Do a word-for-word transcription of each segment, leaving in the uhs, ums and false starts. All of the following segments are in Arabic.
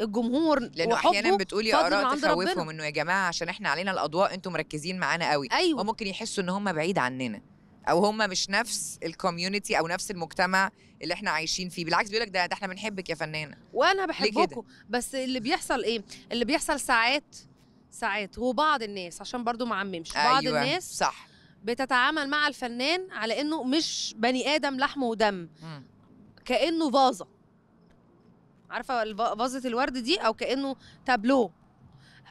الجمهور لانه احيانا بتقولي اراء تخوفهم انه يا جماعه عشان احنا علينا الاضواء انتم مركزين معانا قوي. أيوة. وممكن يحسوا ان هم بعيد عننا او هم مش نفس الكوميونتي او نفس المجتمع اللي احنا عايشين فيه. بالعكس بيقولك ده, ده احنا بنحبك يا فنانه وانا بحبكم. بس اللي بيحصل ايه؟ اللي بيحصل ساعات ساعات وبعض الناس عشان برضو ما عممش. أيوة. بعض الناس صح بتتعامل مع الفنان على انه مش بني ادم لحم ودم. م. كانه فازه, عارفه فازه الورد دي, او كانه تابلو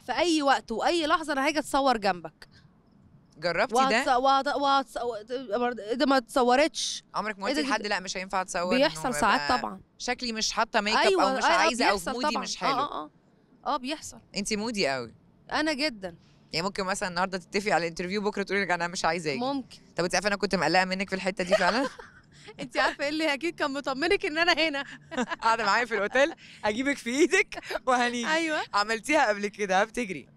في اي وقت واي لحظه انا هاجي اتصور جنبك. جربتي وهتص... ده؟ وهت... وهتص... ده ما اتصورتش. عمرك ما قلتي لحد لا مش هينفع اتصور؟ بيحصل ساعات طبعا. شكلي مش حاطه ميك اب. أيوة. او مش أيوة. عايزه او مودي طبعًا. مش حلو. اه اه اه بيحصل. انت مودي قوي. انا جدا. يعني ممكن مثلا النهارده تتفقي على الانترفيو بكره تقولي لك انا مش عايزه اجي. ممكن. طب انت عارفه انا كنت مقلقه منك في الحته دي فعلا؟ انت عارفه ايه اللي اكيد كان مطمنك ان انا هنا قاعده معايا في الاوتيل هجيبك في ايدك وهنيجي. ايوه عملتيها قبل كده. بتجري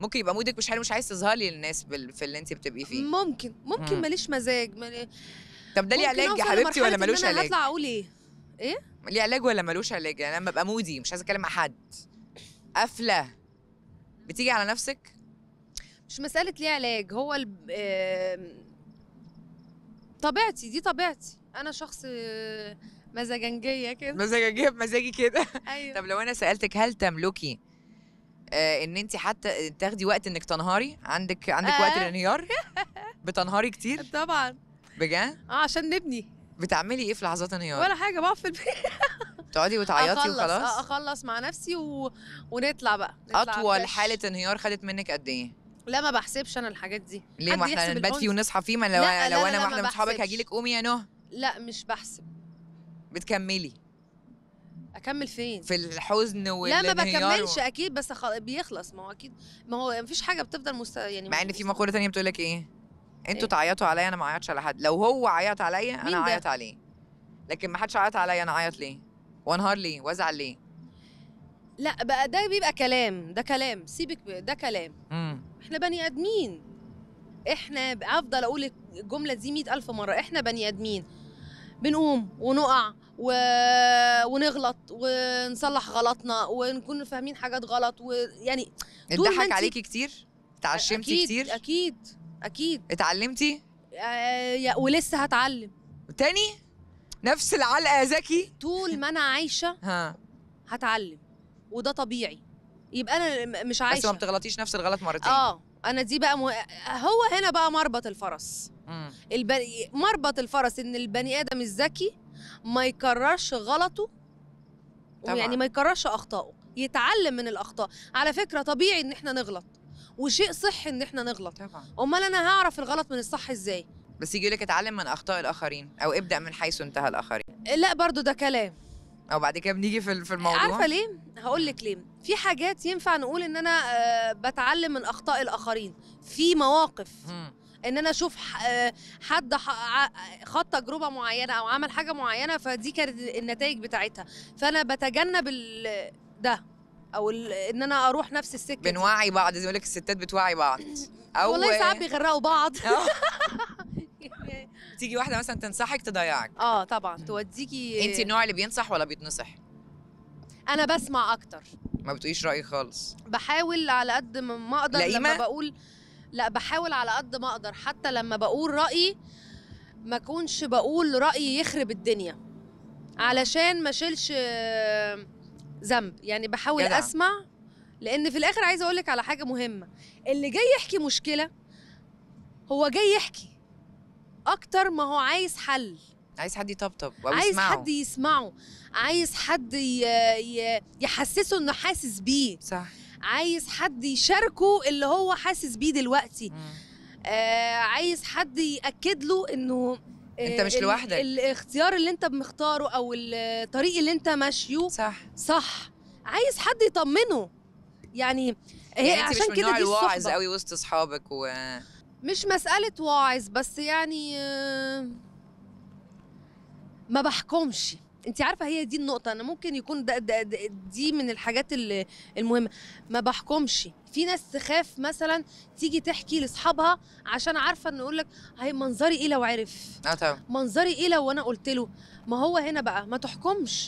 ممكن يبقى مودك مش حلو مش عايز تظهري للناس في اللي انت بتبقي فيه. ممكن ممكن ماليش مزاج مالي... طب ده ليه علاج يا حبيبتي ولا ملوش علاج؟ هطلع اقول ايه؟ ايه؟ ليه علاج ولا ملوش علاج؟ يعني لما ابقى مودي مش عايزه اتكلم مع حد قافله بتيجي على نفسك؟ مش مساله ليه علاج, هو ال... آه... طبيعتي دي, طبيعتي انا شخص مزاجنجيه كده. مزاجنجيه بمزاجي كده. أيوة. طب لو انا سالتك هل تملكي آه ان انت حتى تاخدي وقت انك تنهاري؟ عندك عندك آه. وقت الانهيار؟ بتنهاري كتير؟ طبعا. بجد؟ اه عشان نبني. بتعملي ايه في لحظات انهيار؟ ولا حاجه, بقف في البيت تقعدي وتعيطي وخلاص؟ اه اخلص مع نفسي و... ونطلع بقى نطلع. اطول حاله انهيار خدت منك قد ايه؟ لا ما بحسبش انا الحاجات دي. ليه؟ ما احنا نبات فيه ونصحى فيه. ما لو, لا لو لا انا واحده من صحابك هاجي لك قومي يا نهى. لا مش بحسب. بتكملي. اكمل فين؟ في الحزن والانهيار. لا ما بكملش و... اكيد بس خل... بيخلص. ما هو اكيد ما هو مفيش حاجه بتفضل مست... يعني مع ان في مقوله ثانيه بتقول لك ايه؟ انتوا تعيطوا عليا انا ما اعيطش على حد. لو هو عيط عليا انا اعيط عليه. لكن ما حدش عيط عليا انا اعيط ليه؟ وانهار ليه؟ وازعل ليه؟ لا بقى ده بيبقى كلام, ده كلام سيبك ده كلام. امم احنا بني ادمين. احنا افضل اقول الجمله دي مئة الف مره, احنا بني ادمين بنقوم ونقع و... ونغلط ونصلح غلطنا ونكون فاهمين حاجات غلط, ويعني اتضحك عليكي كتير؟ اتعشمتي كتير؟ اكيد اكيد. اتعلمتي؟ آه ولسه هتعلم تاني نفس العلقه يا زكي. طول ما انا عايشه ها هتعلم وده طبيعي. يبقى انا مش عايشه. بس ما بتغلطيش نفس الغلط مرتين. اه انا دي بقى مه... هو هنا بقى مربط الفرس. امم البني... مربط الفرس ان البني ادم الذكي ما يكررش غلطه طبعا. يعني ما يكررش اخطائه, يتعلم من الاخطاء. على فكره طبيعي ان احنا نغلط وشيء صحي ان احنا نغلط. طبعا. امال انا هعرف الغلط من الصح ازاي؟ بس يجي لك اتعلم من اخطاء الاخرين او ابدا من حيث انتهى الاخرين. لا برضو ده كلام. او بعد كده بنيجي في الموضوع. عارفه ليه؟ هقول لك ليه. في حاجات ينفع نقول ان انا بتعلم من اخطاء الاخرين في مواقف. م. ان انا اشوف حد خد تجربه معينه او عمل حاجه معينه فدي كانت النتائج بتاعتها, فانا بتجنب ده او ان انا اروح نفس السكه. بنوعي بعض زي ما يقول لك الستات بتوعي بعض. او والله ساعات بيغرقوا بعض. تيجي واحده مثلا تنصحك تضيعك. اه طبعا توديكي. انت النوع اللي بينصح ولا بيتنصح؟ انا بسمع اكتر. ما بتقوليش رايي خالص؟ بحاول على قد ما اقدر. لما بقول لا بحاول على قد ما اقدر حتى لما بقول رايي ما اكونش بقول رايي يخرب الدنيا علشان ما اشيلش ذنب. يعني بحاول جدع. اسمع لان في الاخر عايزه اقول لك على حاجه مهمه. اللي جاي يحكي مشكله هو جاي يحكي اكتر ما هو عايز حل. عايز حد يطبطب او يسمعه. عايز حد يسمعه, عايز حد يحسسه انه حاسس بيه. صح. عايز حد يشاركه اللي هو حاسس بيه دلوقتي. آه عايز حد ياكد له انه انت مش لوحدك. الاختيار اللي انت مختاره او الطريق اللي انت ماشيه صح صح. عايز حد يطمنه. يعني هي يعني عشان كده دي الصحبه. انت مش واعظ قوي وسط اصحابك و مش مسألة واعظ بس يعني ما بحكمش. انت عارفة هي دي النقطة. انا ممكن يكون ده ده ده دي من الحاجات المهمة. ما بحكمش. في ناس تخاف مثلا تيجي تحكي لاصحابها عشان عارفة ان يقول لك هي منظري ايه لو عرف. اه طبعا. منظري ايه لو انا قلت له. ما هو هنا بقى ما تحكمش.